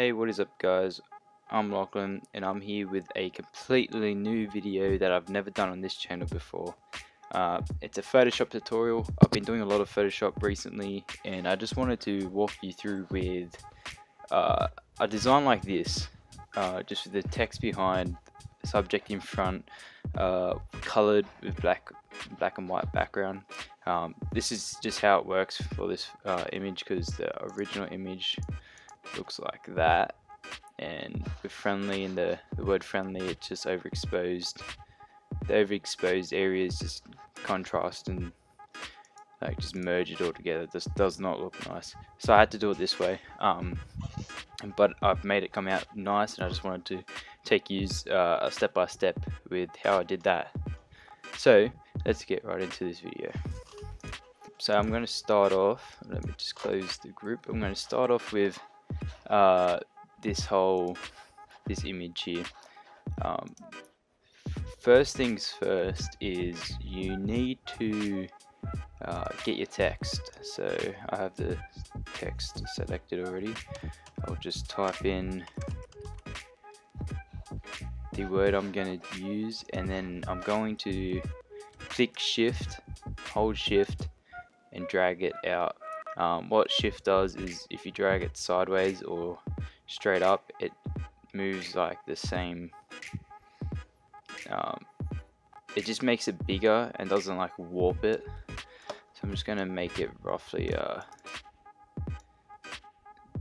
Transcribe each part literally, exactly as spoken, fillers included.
Hey, what is up guys, I'm Lachlan and I'm here with a completely new video that I've never done on this channel before. Uh, it's a Photoshop tutorial. I've been doing a lot of Photoshop recently and I just wanted to walk you through with uh, a design like this, uh, just with the text behind, subject in front, uh, coloured with black, black and white background. Um, this is just how it works for this uh, image, because the original image looks like that, and with friendly and the, the word friendly, it's just overexposed. The overexposed areas just contrast and like just merge it all together. This does not look nice, so I had to do it this way, um, but I've made it come out nice, and I just wanted to take you uh, a step by step with how I did that. So let's get right into this video. So I'm going to start off, let me just close the group. I'm going to start off with uh this whole this image here. Um, first things first is you need to uh, get your text. So I have the text selected already. I'll just type in the word I'm going to use, and then I'm going to click shift, hold shift and drag it out. Um, what shift does is if you drag it sideways or straight up, it moves like the same, um, it just makes it bigger and doesn't like warp it. So I'm just going to make it roughly uh,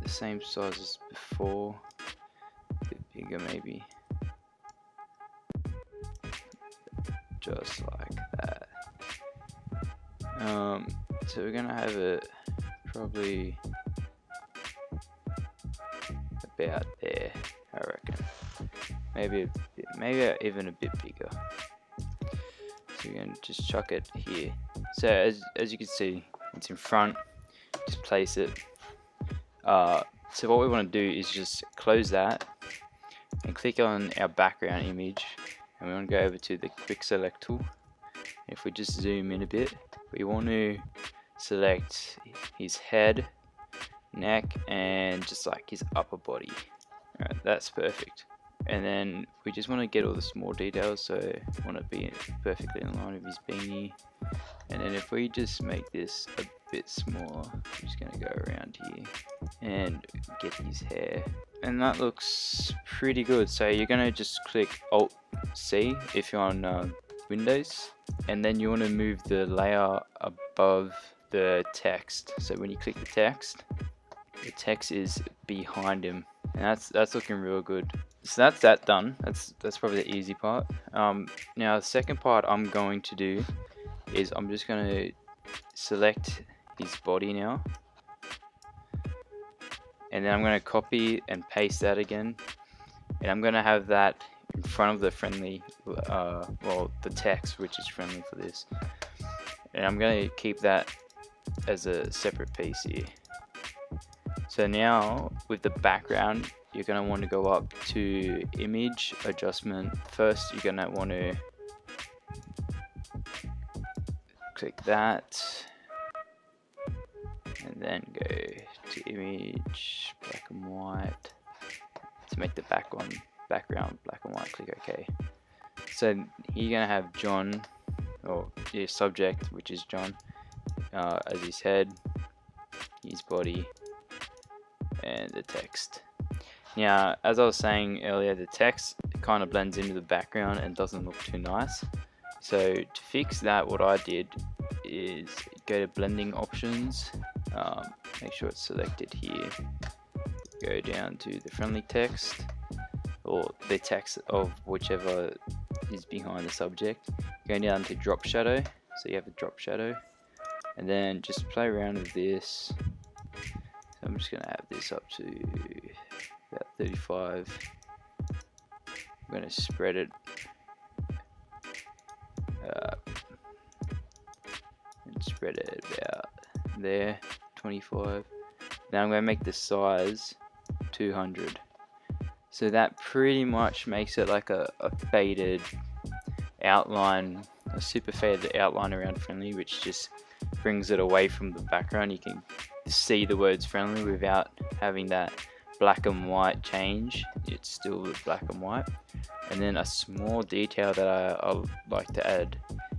the same size as before, a bit bigger maybe, just like that. Um, so we're going to have it probably about there, I reckon. Maybe a bit, maybe even a bit bigger. So we're gonna just chuck it here. So as as you can see, it's in front. Just place it. Uh, so what we want to do is just close that and click on our background image, and we want to go over to the quick select tool. If we just zoom in a bit, we want to select his head, neck, and just like his upper body. All right, that's perfect. And then we just want to get all the small details, so I want to be perfectly in line with his beanie. And then if we just make this a bit smaller, I'm just going to go around here and get his hair, and that looks pretty good. So you're going to just click Alt C if you're on uh, Windows, and then you want to move the layer above the text. So when you click the text, the text is behind him, and that's that's looking real good. So that's that done. That's that's probably the easy part. Um, now the second part I'm going to do is I'm just going to select his body now, and then I'm going to copy and paste that again, and I'm going to have that in front of the friendly, uh, well, the text which is friendly for this, and I'm going to keep that as a separate piece here. So now with the background, you're going to want to go up to image adjustment. First you're going to want to click that, and then go to image black and white to make the back one background black and white. Click OK. So you're going to have John, or your subject, which is John, uh, as his head, his body, and the text. Now, as I was saying earlier, the text kind of blends into the background and doesn't look too nice. So to fix that, what I did is go to blending options, um, make sure it's selected here, go down to the friendly text, or the text of whichever is behind the subject, going down to drop shadow, so you have a drop shadow, and then just play around with this. So I'm just going to have this up to about thirty-five. I'm going to spread it uh, and spread it about there, twenty-five. Now I'm going to make the size two hundred. So that pretty much makes it like a, a faded outline, a super faded outline around friendly, which just brings it away from the background. You can see the words friendly without having that black and white change, it still looks black and white. And then a small detail that I, I like to add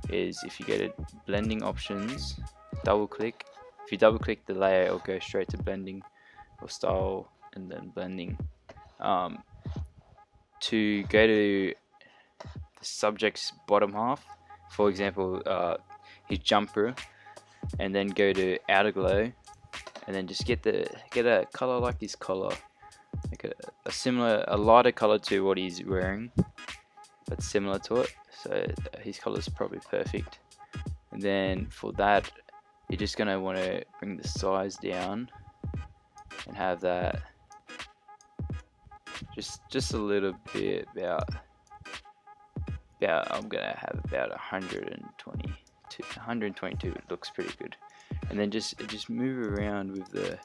is if you go to blending options, double click. If you double click the layer, it'll go straight to blending or style and then blending. Um, to go to the subject's bottom half, for example, uh, his jumper, and then go to outer glow, and then just get the get a color like his collar, like a, a similar, a lighter color to what he's wearing, but similar to it. So his color is probably perfect. And then for that, you're just gonna want to bring the size down and have that just just a little bit about. Yeah, I'm gonna have about one hundred twenty-two. It looks pretty good, and then just just move around with the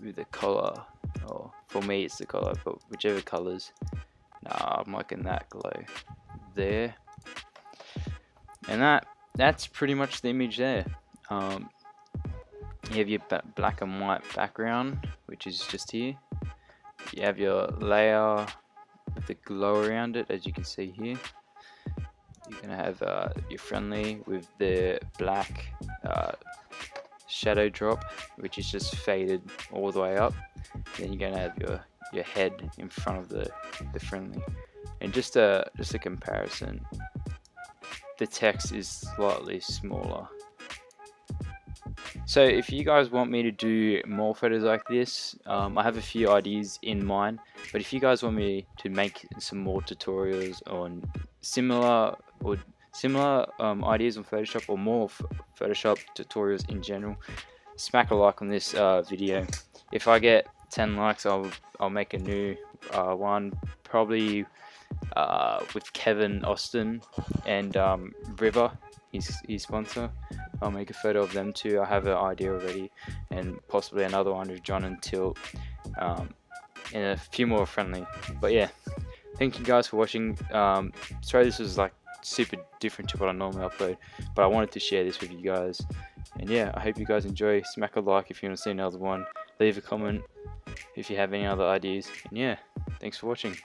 with the color. Or for me, it's the color, but whichever colors. Nah, I'm liking that glow there, and that that's pretty much the image there. Um, you have your black and white background, which is just here. You have your layer. The glow around it, as you can see here. You're gonna have uh, your friendly with the black uh, shadow drop, which is just faded all the way up. Then you're gonna have your your head in front of the the friendly. And just a just a comparison, the text is slightly smaller. So if you guys want me to do more photos like this, um, I have a few ideas in mind, but if you guys want me to make some more tutorials on similar or similar um, ideas on Photoshop, or more Photoshop tutorials in general, smack a like on this uh, video. If I get ten likes, I'll, I'll make a new uh, one, probably uh, with Kevin Austin and um, River, his, his sponsor. I'll make a photo of them too. I have an idea already, and possibly another one with John and Tilt, um, and a few more friendly. But yeah, thank you guys for watching. Um, sorry this was like super different to what I normally upload, but I wanted to share this with you guys. And yeah, I hope you guys enjoy. Smack a like if you want to see another one. Leave a comment if you have any other ideas. And yeah, thanks for watching.